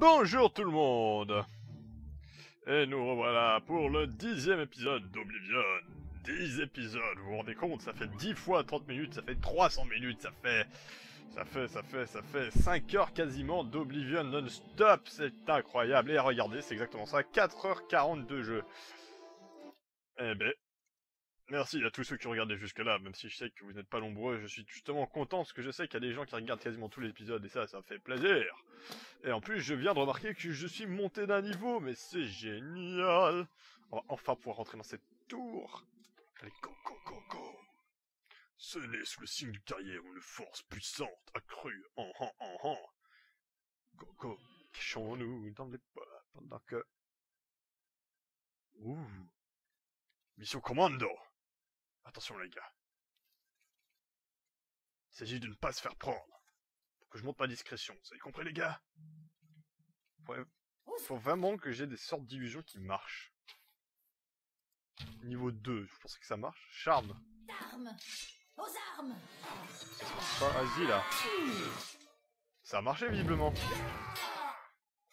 Bonjour tout le monde! Et nous revoilà pour le 10e épisode d'Oblivion. 10 épisodes, vous vous rendez compte? Ça fait 10 fois 30 minutes, ça fait 300 minutes, ça fait 5 heures quasiment d'Oblivion non-stop, c'est incroyable. Et regardez, c'est exactement ça, 4h40 de jeu. Eh ben, merci à tous ceux qui regardaient jusque-là, même si je sais que vous n'êtes pas nombreux, je suis justement content parce que je sais qu'il y a des gens qui regardent quasiment tous les épisodes et ça fait plaisir. Et en plus, je viens de remarquer que je suis monté d'un niveau, mais c'est génial. On va enfin pouvoir rentrer dans cette tour. Allez, go, go, go, go. Ce n'est sous le signe du terrier où une force puissante accrue en. Go, go, cachons-nous dans les bois pendant que... Ouh. Mission commando. Attention les gars. Il s'agit de ne pas se faire prendre. Pour que je monte ma discrétion, vous avez compris les gars? Ouais. Faut vraiment que j'ai des sortes d'illusions qui marchent. Niveau 2, je pensais que ça marche. Charme. D'armes. Aux armes. Vas-y là. Ça a marché visiblement.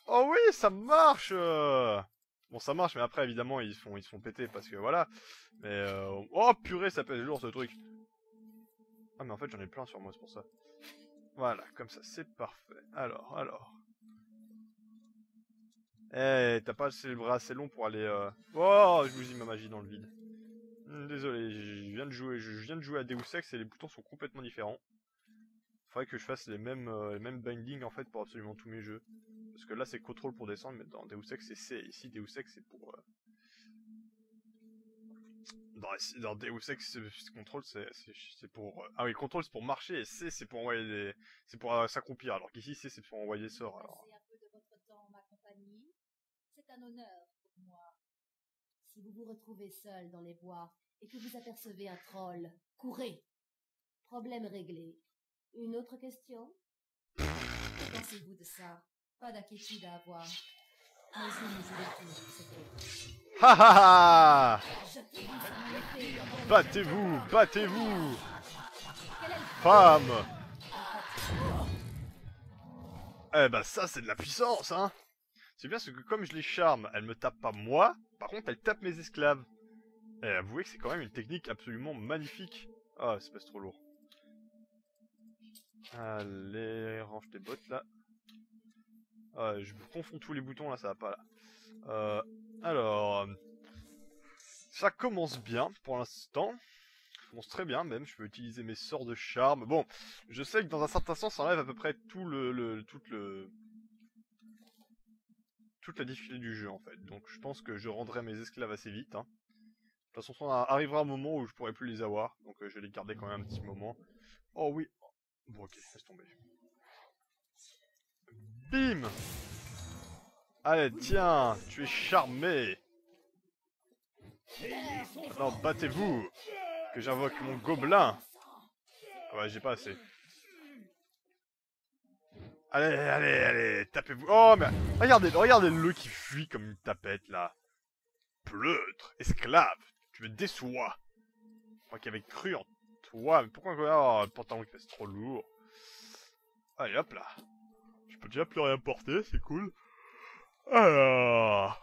Oh oui, ça marche. Bon, ça marche, mais après évidemment ils se font péter parce que voilà. Mais oh purée, ça pèse lourd ce truc. Ah mais en fait j'en ai plein sur moi, c'est pour ça. Voilà, comme ça c'est parfait. Alors. Eh, t'as pas le bras assez long pour aller... Oh, je vous dis ma magie dans le vide. Désolé, je viens de jouer à Deus Ex et les boutons sont complètement différents. Faudrait que je fasse les mêmes bindings en fait pour absolument tous mes jeux. Parce que là c'est contrôle pour descendre, mais dans Deus Ex c'est C. Ici Deus Ex c'est pour... Dans Deus Ex contrôle c'est pour... Ah oui, contrôle c'est pour marcher et C c'est pour envoyer des... C'est pour s'accroupir, alors qu'ici C c'est pour envoyer des sorts. Alors... C'est un honneur pour moi. Si vous vous retrouvez seul dans les bois et que vous apercevez un troll, courez. Problème réglé. Une autre question? Que pensez-vous de ça? Pas d'inquiétude à avoir. Mais si nous vous... Ha ha ha! Battez-vous, battez-vous! Femme! Eh ben ça c'est de la puissance hein! C'est bien parce que comme je les charme, elle me tape pas moi, par contre elle tape mes esclaves. Et avouez que c'est quand même une technique absolument magnifique. Ah, ça passe trop lourd. Allez, range tes bottes là. Ah, je confonds tous les boutons là, ça va pas là. Alors... Ça commence bien pour l'instant. Ça commence très bien même, je peux utiliser mes sorts de charme. Bon, je sais que dans un certain sens ça enlève à peu près toute la difficulté du jeu en fait, donc je pense que je rendrai mes esclaves assez vite hein. De toute façon ça arrivera un moment où je pourrai plus les avoir, donc je vais les garder quand même un petit moment. Oh oui, bon ok, laisse tomber. Bim! Allez tiens, tu es charmé. Maintenant battez-vous, que j'invoque mon gobelin. Ah ouais, j'ai pas assez. Allez, allez, allez, tapez-vous. Oh, mais regardez-le qui fuit comme une tapette, là. Pleutre, esclave, tu me déçois. Moi qui avais cru en toi, mais pourquoi... Oh, le pantalon qui pèse trop lourd. Allez, hop là. Je peux déjà plus rien porter, c'est cool. Alors...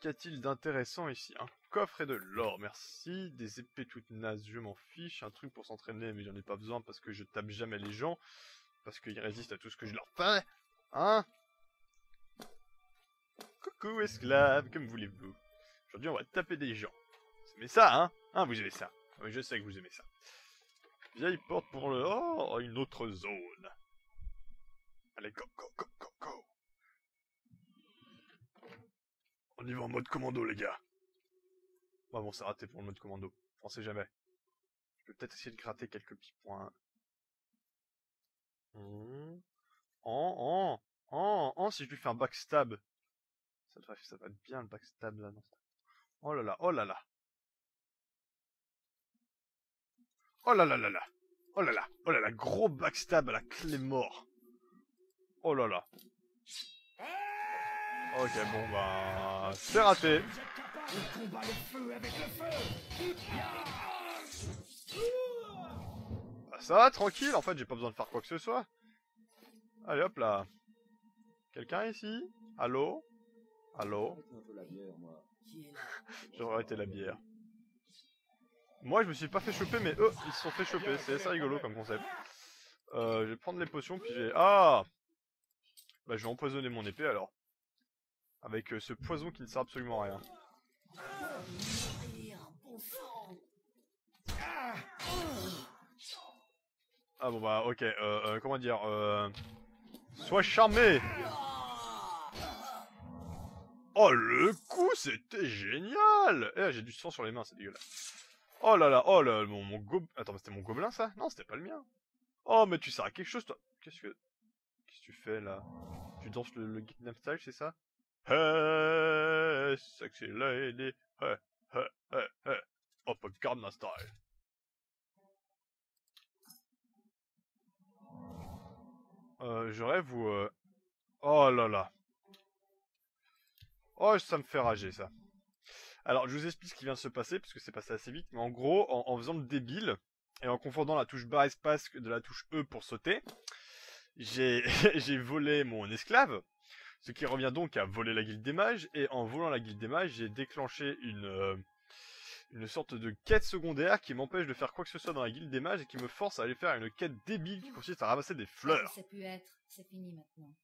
Qu'y a-t-il d'intéressant ici? Un coffre et de l'or, merci. Des épées toutes nazes, je m'en fiche. Un truc pour s'entraîner, mais j'en ai pas besoin parce que je tape jamais les gens. Parce qu'ils résistent à tout ce que je leur fais. Hein? Coucou esclaves, comme voulez-vous. Aujourd'hui on va taper des gens. Vous aimez ça, hein? Hein, vous aimez ça? Oui, je sais que vous aimez ça. Vieille porte pour le... Oh, une autre zone. Allez, go, go, go, go, go. On y va en mode commando, les gars. Bah bon, c'est raté pour le mode commando. On sait jamais. Je peux peut-être essayer de gratter quelques petits points. Si je lui fais un backstab. Ça va être bien le backstab, là. Non. Oh là là, oh là là. Oh là là là là. Oh là là, oh là là, gros backstab à la clé mort. Oh là là. Ok, bon bah... C'est raté. Bah ça va, tranquille, en fait j'ai pas besoin de faire quoi que ce soit. Allez hop là. Quelqu'un ici? Allô? Allô? J'aurais arrêté la bière. Moi je me suis pas fait choper mais eux ils se sont fait choper, c'est assez rigolo comme concept. Je vais prendre les potions puis j'ai... Ah! Bah je vais empoisonner mon épée alors. Avec ce poison qui ne sert absolument à rien. Ah bon bah ok, comment dire, sois charmé. Oh le coup c'était génial. Eh j'ai du sang sur les mains, c'est dégueulasse. Oh là là, oh là, mon gobelin... Attends mais c'était mon gobelin ça? Non c'était pas le mien. Oh mais tu sers à quelque chose toi. Qu'est-ce que tu fais là? Tu danses le Gangnam Style c'est ça? Hey, sexy lady, hey, hey, hey, hey, up a Gangnam Style. Je rêve ou... Oh là là. Oh, ça me fait rager, ça. Alors, je vous explique ce qui vient de se passer, parce que c'est passé assez vite, mais en gros, en faisant le débile, et en confondant la touche barre espace de la touche E pour sauter, j'ai volé mon esclave, ce qui revient donc à voler la guilde des mages, et en volant la guilde des mages, j'ai déclenché une sorte de quête secondaire qui m'empêche de faire quoi que ce soit dans la guilde des mages et qui me force à aller faire une quête débile qui consiste à ramasser des fleurs. Ça peut être, c'est fini maintenant.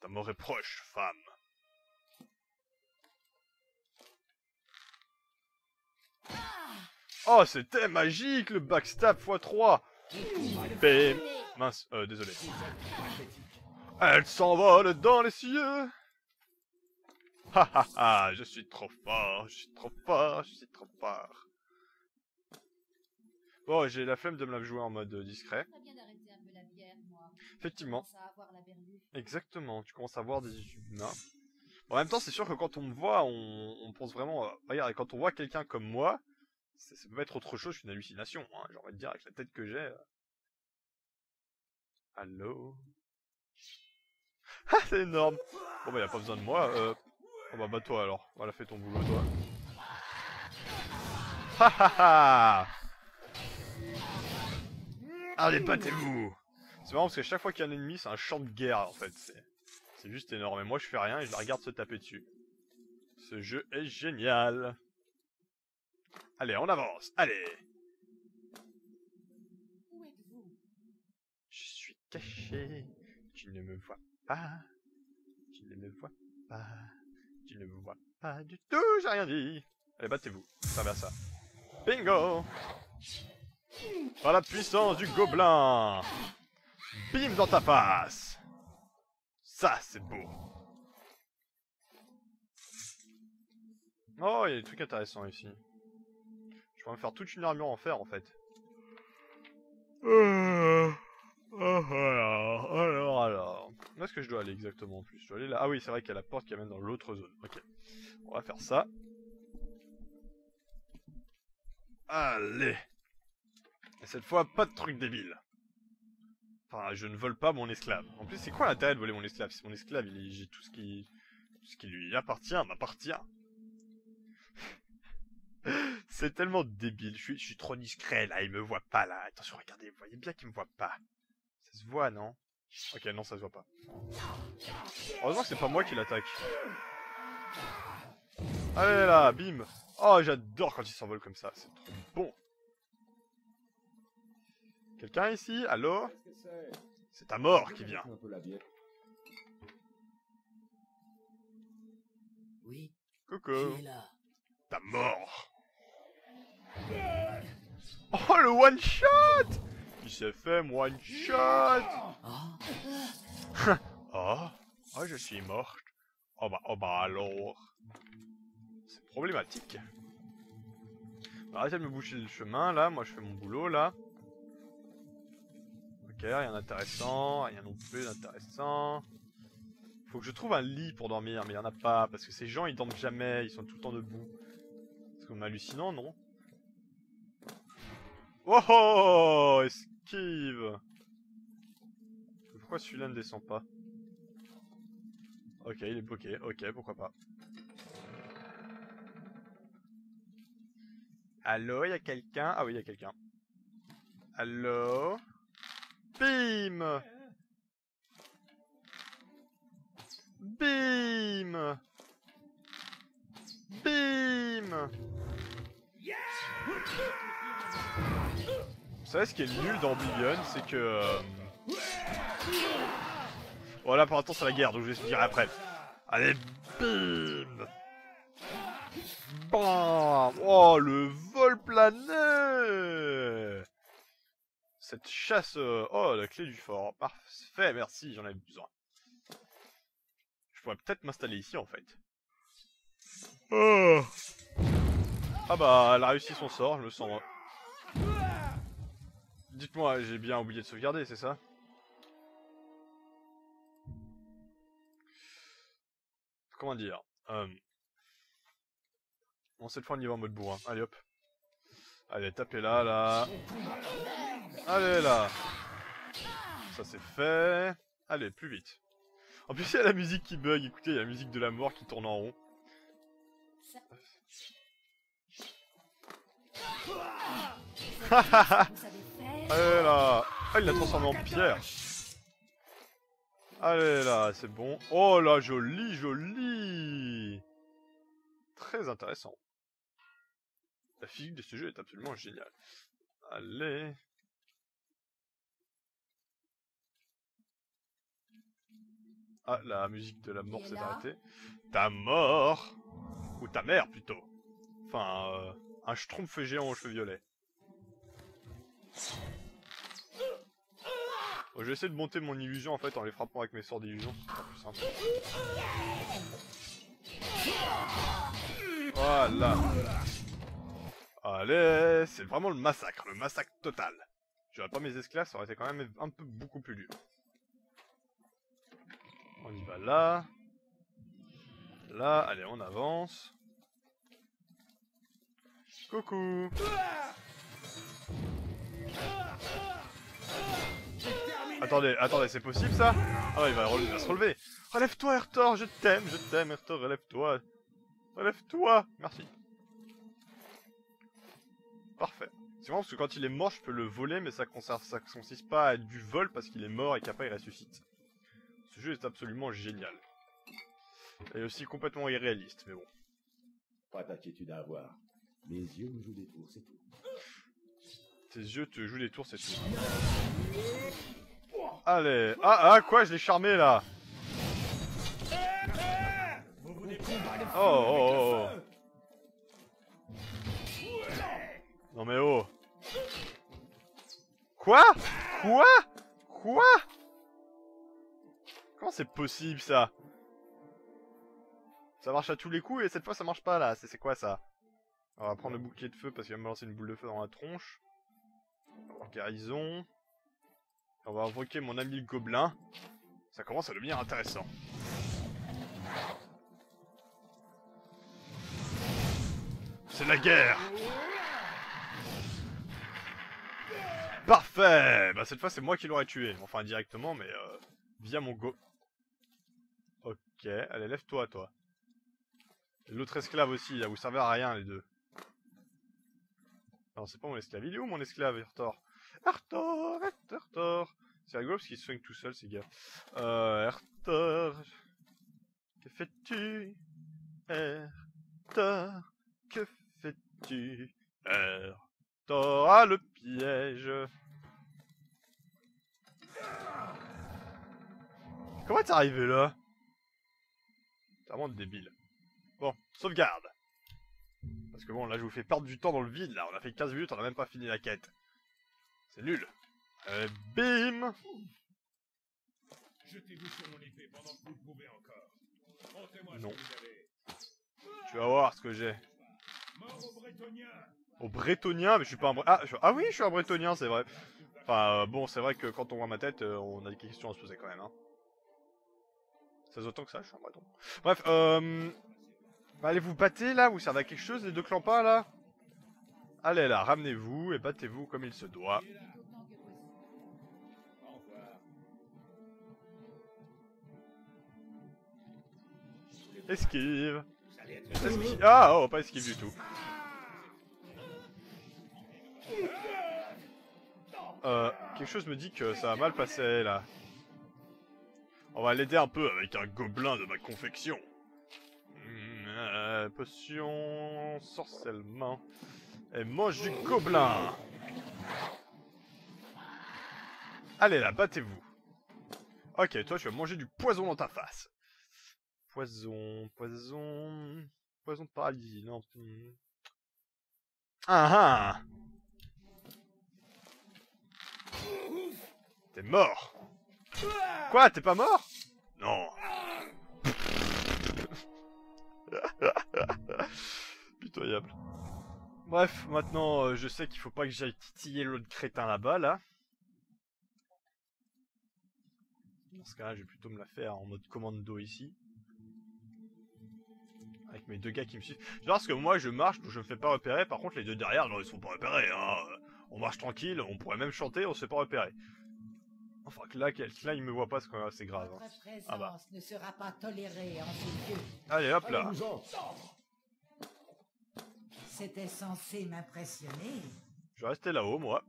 Ta mort est proche, femme. Ah oh, c'était magique le backstab x3. Bim. Mince, désolé. Elle s'envole dans les cieux. Ha ha ha, je suis trop fort, je suis trop fort, je suis trop fort. Bon, j'ai la flemme de me la jouer en mode discret. Effectivement. Exactement, tu commences à voir des humains. Bon, en même temps, c'est sûr que quand on me voit, on pense vraiment... Regarde, quand on voit quelqu'un comme moi, ça peut être autre chose qu'une hallucination. Hein, j'ai envie de dire, avec la tête que j'ai... Allô? Ah, c'est énorme. Bon, bah, y a pas besoin de moi, Oh bah bats-toi alors, voilà fais ton boulot toi. Ha ha ha. Allez battez-vous. C'est marrant parce que chaque fois qu'il y a un ennemi c'est un champ de guerre en fait. C'est juste énorme et moi je fais rien et je la regarde se taper dessus. Ce jeu est génial. Allez on avance, allez. Où êtes-vous? Je suis caché, tu ne me vois pas. Tu ne me vois pas. Tu ne me vois pas du tout, j'ai rien dit. Allez, battez-vous, ça va ça. Bingo. Par la puissance du gobelin. Bim dans ta face. Ça, c'est beau. Oh, il y a des trucs intéressants ici. Je pourrais me faire toute une armure en fer, en fait. Alors... Où est-ce que je dois aller exactement en plus? Je dois aller là. Ah oui, c'est vrai qu'il y a la porte qui amène dans l'autre zone. Ok. On va faire ça. Allez. Et cette fois, pas de truc débile. Enfin, je ne vole pas mon esclave. En plus, c'est quoi l'intérêt de voler mon esclave? Si mon esclave, j'ai tout ce qui lui appartient, m'appartient. C'est tellement débile. Je suis trop discret là, il me voit pas là. Attention, regardez, vous voyez bien qu'il me voit pas. Ça se voit, non? Ok, non, ça se voit pas. Heureusement que c'est pas moi qui l'attaque. Allez là, bim! Oh, j'adore quand il s'envole comme ça, c'est trop bon! Quelqu'un ici? Allô? C'est ta mort qui vient! Oui? Coucou! Ta mort! Oh, le one shot! Il s'est fait one shot. Oh, oh, je suis morte. Oh bah alors. C'est problématique. Arrêtez de me boucher le chemin là, moi je fais mon boulot là. Ok, rien d'intéressant, rien non plus d'intéressant. Faut que je trouve un lit pour dormir, mais il n'y en a pas, parce que ces gens ils dorment jamais, ils sont tout le temps debout. C'est comme hallucinant, non? Oh, esquive. Pourquoi celui-là ne descend pas? Ok, il est bloqué. Ok, pourquoi pas. Allô, y'a quelqu'un? Ah oui, y'a quelqu'un. Allô? Bim. Vous savez ce qui est nul dans Oblivion, c'est que... Voilà, pour l'instant c'est la guerre, donc je vais expliquer après. Allez, bim. Bam. Oh, le vol plané. Cette chasse... Oh, la clé du fort. Parfait, merci, j'en avais besoin. Je pourrais peut-être m'installer ici, en fait. Oh. Ah bah, elle a réussi son sort, je me sens... Dites-moi, j'ai bien oublié de sauvegarder, c'est ça? Comment dire Bon, cette fois on y va en mode bourrin. Allez hop. Allez, tapez là, là. Allez là. Ça c'est fait. Allez, plus vite. En plus il y a la musique qui bug, écoutez, il y a la musique de la mort qui tourne en rond. Allez là. Ah, il l'a transformé en pierre. Allez là, c'est bon. Oh là, joli, joli. Très intéressant. La physique de ce jeu est absolument géniale. Allez. Ah, la musique de la mort s'est arrêtée. Ta mort. Ou ta mère, plutôt. Enfin, un schtroumpf géant aux cheveux violets. Je vais essayer de monter mon illusion en fait en les frappant avec mes sorts d'illusion. C'est plus simple. Voilà. Allez, c'est vraiment le massacre total. J'aurais pas mes esclaves, ça aurait été quand même un peu beaucoup plus dur. On y va là. Là, allez, on avance. Coucou. Attendez, attendez, c'est possible ça? Ah, il va se relever. Relève-toi, Erthor, je t'aime, Erthor, relève-toi. Relève-toi. Merci. Parfait. C'est marrant parce que quand il est mort, je peux le voler, mais ça ne consiste pas à du vol parce qu'il est mort et qu'après il ressuscite. Ce jeu est absolument génial. Et aussi complètement irréaliste, mais bon. Pas d'inquiétude à avoir. Mes yeux me jouent des tours, c'est tout. Tes yeux te jouent des tours, c'est tout. Allez, ah quoi, je l'ai charmé là. Oh. Non mais oh. Quoi? Comment c'est possible ça? Ça marche à tous les coups et cette fois ça marche pas là, c'est quoi ça? On va prendre le bouclier de feu parce qu'il va me lancer une boule de feu dans la tronche. Guérison. On va invoquer mon ami le gobelin. Ça commence à devenir intéressant. C'est la guerre. Parfait. Bah cette fois c'est moi qui l'aurais tué. Enfin directement mais via mon go. Ok, allez lève-toi toi. L'autre esclave aussi, là vous servez à rien les deux. Non c'est pas mon esclave, il est où mon esclave Erthor? Erthor. C'est rigolo parce qu'il se soigne tout seul, ces gars. Erthor. Que fais-tu? Erthor. Que fais-tu? Erthor. Ah, le piège. Comment t'es arrivé là? C'est vraiment débile. Bon, sauvegarde. Parce que bon, là, je vous fais perdre du temps dans le vide, là. On a fait 15 minutes, on a même pas fini la quête. C'est nul. Bim. Jetez-vous sur mon épée pendant que vous pouvez encore. Montez-moi ce que vous avez. Tu vas voir ce que j'ai. Mort aux Bretoniens. Aux Bretoniens, mais je suis pas un Bretonien. Ah oui, je suis un Bretonien, c'est vrai. Enfin bon, c'est vrai que quand on voit ma tête, on a des questions à se poser quand même. Hein. Ça s'entend que ça, je suis un Breton. Bref, bah, allez vous battez là, vous servez à quelque chose les deux clampins là. Allez là, ramenez-vous et battez-vous comme il se doit. Esquive. Ah, oh, pas esquive du tout. Quelque chose me dit que ça a mal passé là. On va l'aider un peu avec un gobelin de ma confection. Potion... Sorcellement... Et mange du gobelin. Allez là, battez-vous. Ok, toi tu vas manger du poison dans ta face. Poison... Poison... Poison de paralysie, non. Ah ah. T'es mort. Quoi, t'es pas mort? Non. Pitoyable. Bref, maintenant je sais qu'il faut pas que j'aille titiller l'autre crétin là-bas, là. Dans ce cas-là, je vais plutôt me la faire en mode commando ici. Avec mes deux gars qui me suivent. Genre parce que moi je marche, donc je me fais pas repérer, par contre les deux derrière, non ils sont pas repérés, hein. On marche tranquille, on pourrait même chanter, on se fait pas repérer. Enfin que là, il me voit pas, c'est quand même assez grave. Hein. Ah bah. Ne sera pas tolérée en ce lieu. Allez hop là. C'était censé m'impressionner. Je vais rester là-haut moi.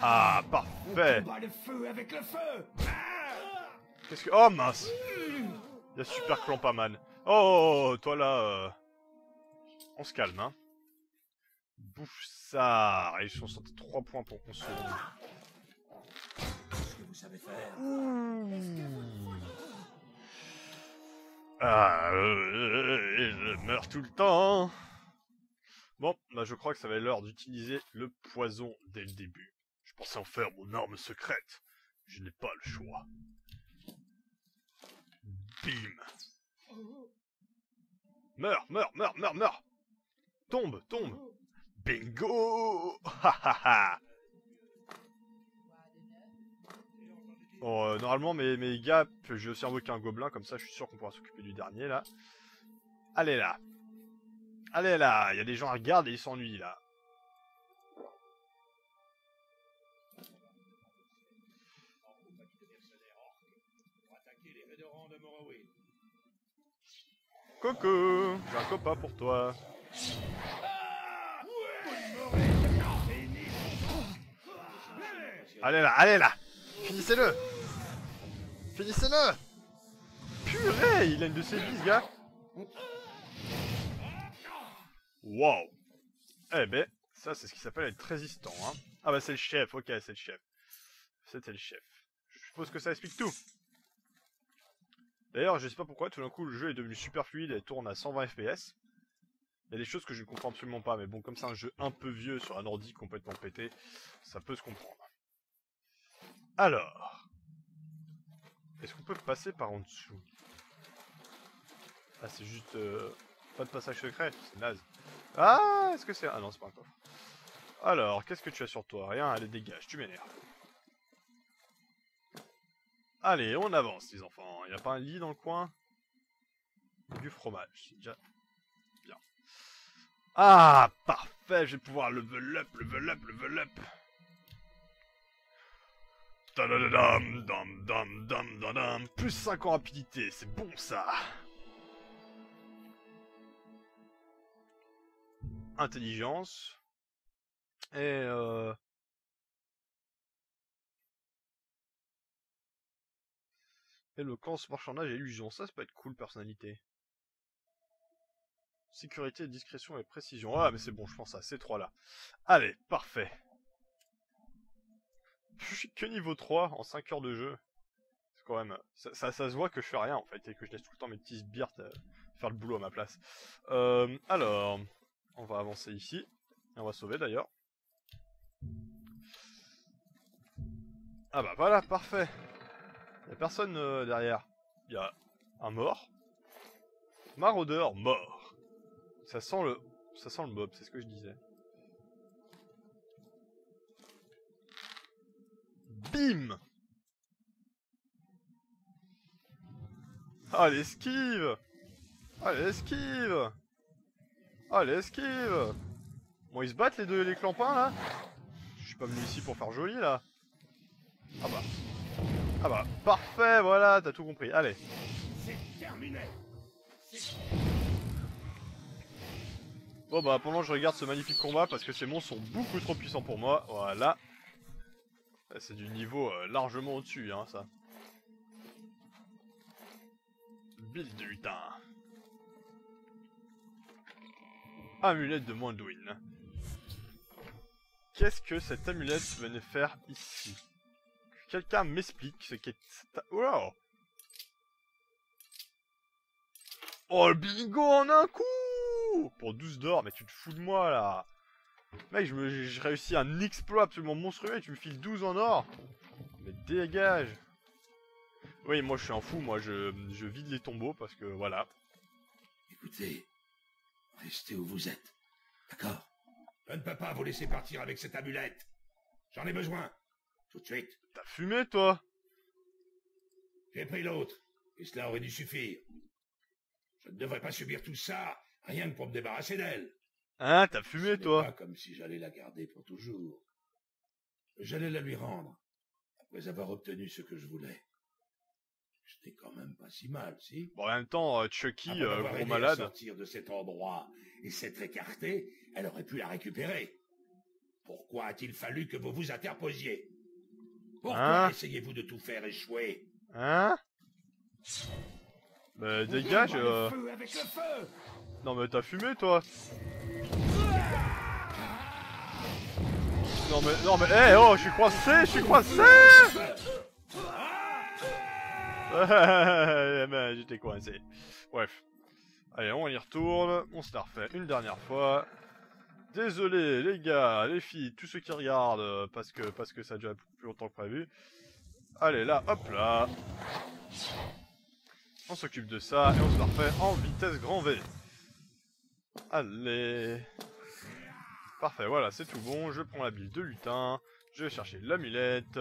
Ah parfait. Qu'est-ce que... Oh mince. Y'a Super Clampaman. Oh, toi là... On se calme, hein. Bouffe ça. Et ils ont sorti 3 points pour qu'on se... Qu'est-ce que vous savez faire? Ah, je meurs tout le temps. Bon, bah je crois que ça va être l'heure d'utiliser le poison dès le début. Je pensais en faire mon arme secrète. Je n'ai pas le choix. Bim. Meurs, meurs, meurs, meurs, meurs. Tombe, tombe. Bingo. Bon, normalement mes gars, je vais invoquer un gobelin, comme ça je suis sûr qu'on pourra s'occuper du dernier là. Allez là. Allez là, il y a des gens qui regardent et ils s'ennuient là. Coucou, j'ai un copain pour toi. Allez là, allez là. Finissez-le. Finissez-le. Purée, il a une de ses bises, gars. Wow. Eh ben, ça c'est ce qui s'appelle être résistant, hein. Ah bah c'est le chef, ok, c'est le chef. C'était le chef. Je suppose que ça explique tout. D'ailleurs, je sais pas pourquoi, tout d'un coup, le jeu est devenu super fluide et tourne à 120 FPS. Il y a des choses que je ne comprends absolument pas, mais bon, comme c'est un jeu un peu vieux sur un ordi complètement pété, ça peut se comprendre. Alors... Est-ce qu'on peut passer par en dessous? Ah, c'est juste... Pas de passage secret, c'est naze. Ah, est-ce que c'est... Ah non, c'est pas un coffre. Alors, qu'est-ce que tu as sur toi? Rien, allez, dégage, tu m'énerves. Allez, on avance les enfants. Il n'y a pas un lit dans le coin? Du fromage, c'est déjà bien. Ah, parfait, je vais pouvoir level up, level up, level up. Tadadadam, dam, dam, dam, dam, dam. Plus 5 en rapidité, c'est bon ça. Intelligence. Et éloquence, marchandage et illusion, ça peut être cool, personnalité. Sécurité, discrétion et précision. Ah mais c'est bon, je pense à ces 3 là. Allez, parfait. Je suis que niveau 3 en 5 heures de jeu. C'est quand même... Ça se voit que je fais rien en fait, et que je laisse tout le temps mes petits sbires faire le boulot à ma place. Alors, on va avancer ici. Et on va sauver d'ailleurs. Ah bah voilà, parfait. Y'a personne derrière. Y'a un mort. Maraudeur mort. Ça sent le mob, c'est ce que je disais. Bim. Allez, esquive. Allez, esquive. Allez, esquive. Bon, ils se battent les deux, les clampins là. Je suis pas venu ici pour faire joli là. Ah bah. Ah bah, parfait, voilà, t'as tout compris, allez. C'est terminé. Bon bah, pendant que je regarde ce magnifique combat, parce que ces monstres sont beaucoup trop puissants pour moi, voilà. C'est du niveau largement au-dessus, hein, ça. fil du temps. Amulette de Mondouin. Qu'est-ce que cette amulette venait faire ici? Que quelqu'un m'explique ce qu'est... Wow. Oh le bingo en un coup! Pour 12 d'or, mais tu te fous de moi là! Mec, je réussis un exploit absolument monstrueux et tu me files 12 en or! Mais dégage! Oui, moi je suis un fou, moi je vide les tombeaux parce que voilà. Écoutez, restez où vous êtes, d'accord? Je ne peux pas vous laisser partir avec cette amulette. J'en ai besoin, tout de suite. T'as fumé toi? J'ai pris l'autre, et cela aurait dû suffire. Je ne devrais pas subir tout ça, rien que pour me débarrasser d'elle. Hein, t'as fumé toi? Pas comme si j'allais la garder pour toujours. J'allais la lui rendre, après avoir obtenu ce que je voulais. C'était quand même pas si mal, si. Bon, en même temps, Chucky, gros malade. Après sortir de cet endroit et s'être écartée, elle aurait pu la récupérer. Pourquoi a-t-il fallu que vous vous interposiez? Pourquoi essayez-vous de tout faire échouer? Hein? Bah, dégage. Non, mais t'as fumé, toi. Non, mais, non, mais, hé, hey, oh, je suis coincé, je suis coincé. Ben, j'étais coincé. Bref. Allez, on y retourne. On se la refait une dernière fois. Désolé, les gars, les filles, tous ceux qui regardent, parce que ça a déjà plus longtemps que prévu. Allez, là, hop là. On s'occupe de ça et on se la refait en vitesse grand V. Allez. Parfait, voilà, c'est tout bon. Je prends la bile de lutin. Je vais chercher l'amulette.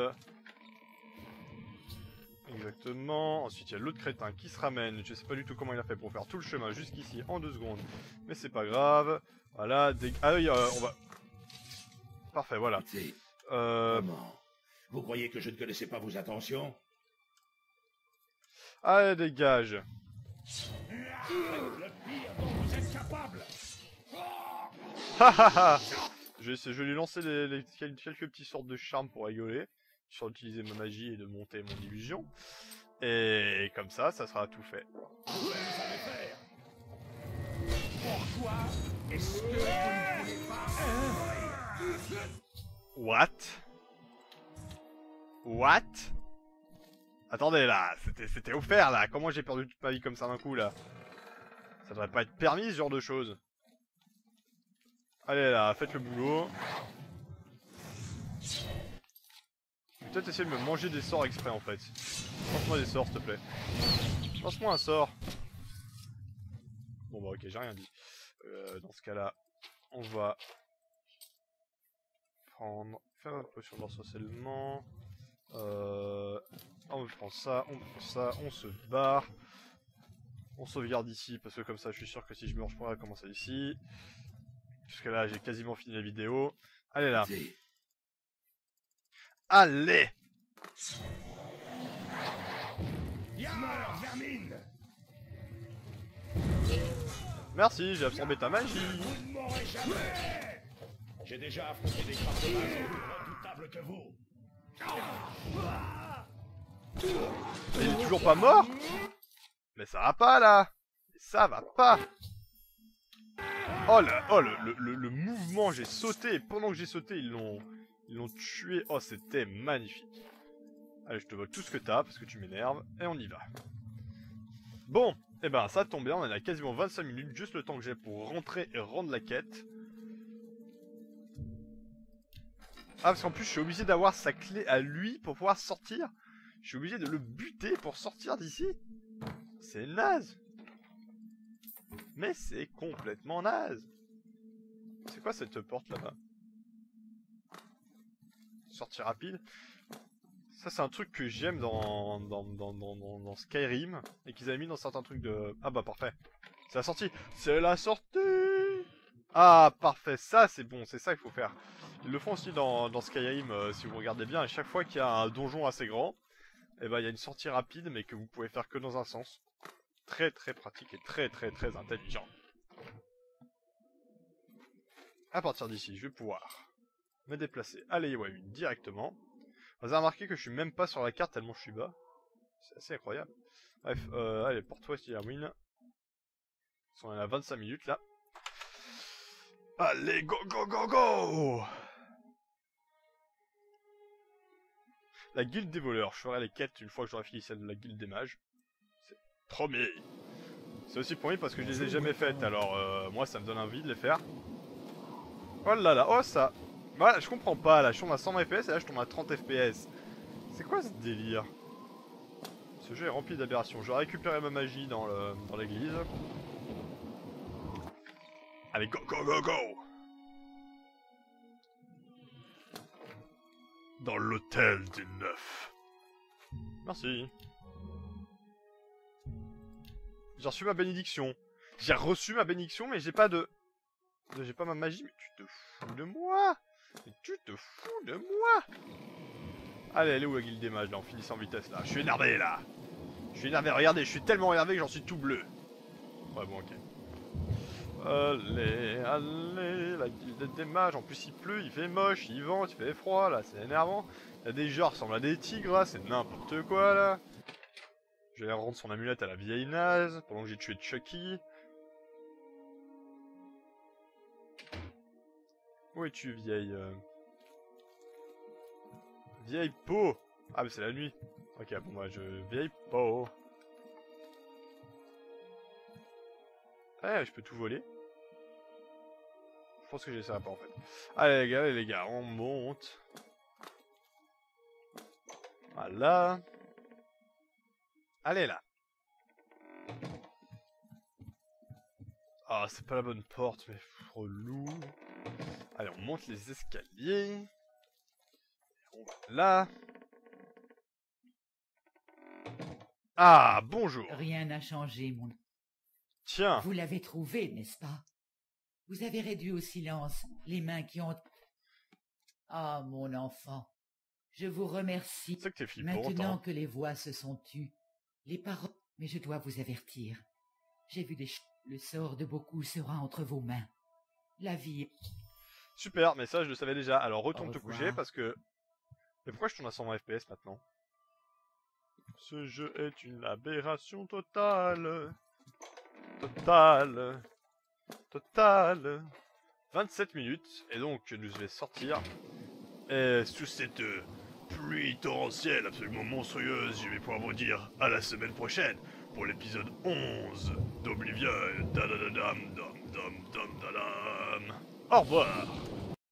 Exactement, ensuite il y a l'autre crétin qui se ramène, je sais pas du tout comment il a fait pour faire tout le chemin jusqu'ici en 2 secondes, mais c'est pas grave, voilà, ah oui, on va... Parfait, voilà. Vous croyez que je ne connaissais pas vos intentions? Allez, dégage. Je vais lui lancer les quelques petites sortes de charmes pour rigoler. Sans utiliser ma magie et de monter mon illusion. Et comme ça, ça sera tout fait. What? What? Attendez là, c'était offert là. Comment j'ai perdu toute ma vie comme ça d'un coup là? Ça devrait pas être permis ce genre de choses. Allez là, faites le boulot. Peut-être essayer de me manger des sorts exprès en fait. Lance-moi des sorts s'il te plaît. Lance-moi un sort. Bon bah ok, j'ai rien dit. Dans ce cas là, on va prendre... Faire un potion d'ensorcellement. On prend ça, on prend ça, on se barre. On sauvegarde ici parce que comme ça je suis sûr que si je meurs je pourrais commencer ici. Jusque là j'ai quasiment fini la vidéo. Allez là. Allez! Merci, j'ai absorbé ta magie! J'ai déjà affronté des crapauds plus redoutables que vous! Il est toujours pas mort? Mais ça va pas là! Ça va pas! Oh là, oh le mouvement, j'ai sauté et pendant que j'ai sauté, ils l'ont tué, oh c'était magnifique. Allez je te vole tout ce que t'as parce que tu m'énerves et on y va. Bon, et eh ben ça tombe bien, on en a quasiment 25 minutes, juste le temps que j'ai pour rentrer et rendre la quête. Ah parce qu'en plus je suis obligé d'avoir sa clé à lui pour pouvoir sortir. Je suis obligé de le buter pour sortir d'ici. C'est naze. Mais c'est complètement naze. C'est quoi cette porte là-bas? Sortie rapide. Ça c'est un truc que j'aime dans Skyrim et qu'ils avaient mis dans certains trucs de... Ah bah parfait. C'est la sortie. C'est la sortie. Ah parfait, ça c'est bon, c'est ça qu'il faut faire. Ils le font aussi dans Skyrim si vous regardez bien, à chaque fois qu'il y a un donjon assez grand, et bah il y a une sortie rapide mais que vous pouvez faire que dans un sens. Très très pratique et très très très intelligent. À partir d'ici, je vais pouvoir me déplacer à l'Ayahuasca directement. Vous avez remarqué que je suis même pas sur la carte tellement je suis bas. C'est assez incroyable. Bref, allez, porte-toi si Erwin. On est à 25 minutes là. Allez, go go go go! La guilde des voleurs, je ferai les quêtes une fois que j'aurai fini celle de la guilde des mages. C'est promis! C'est aussi promis parce que je les ai jamais faites, alors moi ça me donne envie de les faire. Oh là là, oh ça! Voilà, je comprends pas là, je tombe à 120 FPS et là je tombe à 30 FPS. C'est quoi ce délire? Ce jeu est rempli d'aberrations. J'aurais récupéré ma magie dans l'église. Allez, go go go go! Dans l'hôtel du 9. Merci. J'ai reçu ma bénédiction. J'ai reçu ma bénédiction, mais j'ai pas de... J'ai pas ma magie, mais tu te fous de moi! Mais tu te fous de moi! Allez, elle est où la guilde des mages là? On finit sans vitesse là. Je suis énervé là! Je suis énervé, regardez, je suis tellement énervé que j'en suis tout bleu. Ouais, bon, ok. Allez, allez, la guilde des mages, en plus il pleut, il fait moche, il vente, il fait froid, là, c'est énervant. Il y a des gens qui ressemblent à des tigres, là, c'est n'importe quoi, là. Je vais rendre son amulette à la vieille naze, pendant que j'ai tué Chucky. Où es-tu, vieille... Vieille peau! Ah, mais c'est la nuit. Ok, bon, bah, je... Vieille peau... Ah, je peux tout voler. Je pense que j'ai ça pas en fait. Allez les gars, on monte. Voilà. Allez là. Ah, c'est pas la bonne porte, mais relou. Allez, on monte les escaliers. On va là. Ah, bonjour. Rien n'a changé, mon... Tiens. Vous l'avez trouvé, n'est-ce pas? Vous avez réduit au silence les mains qui ont... Ah, mon enfant, je vous remercie. C'est que t'es flippant, maintenant que les voix se sont tues, les paroles... Mais je dois vous avertir. J'ai vu des choses. Le sort de beaucoup sera entre vos mains. La vie... Super, mais ça, je le savais déjà. Alors, retourne te coucher, parce que... Mais pourquoi je tourne à 120 FPS, maintenant? Ce jeu est une aberration totale. Total 27 minutes, et donc nous vais sortir. Et sous cette pluie torrentielle absolument monstrueuse, je vais pouvoir vous dire à la semaine prochaine pour l'épisode 11 d'Oblivion. Au revoir.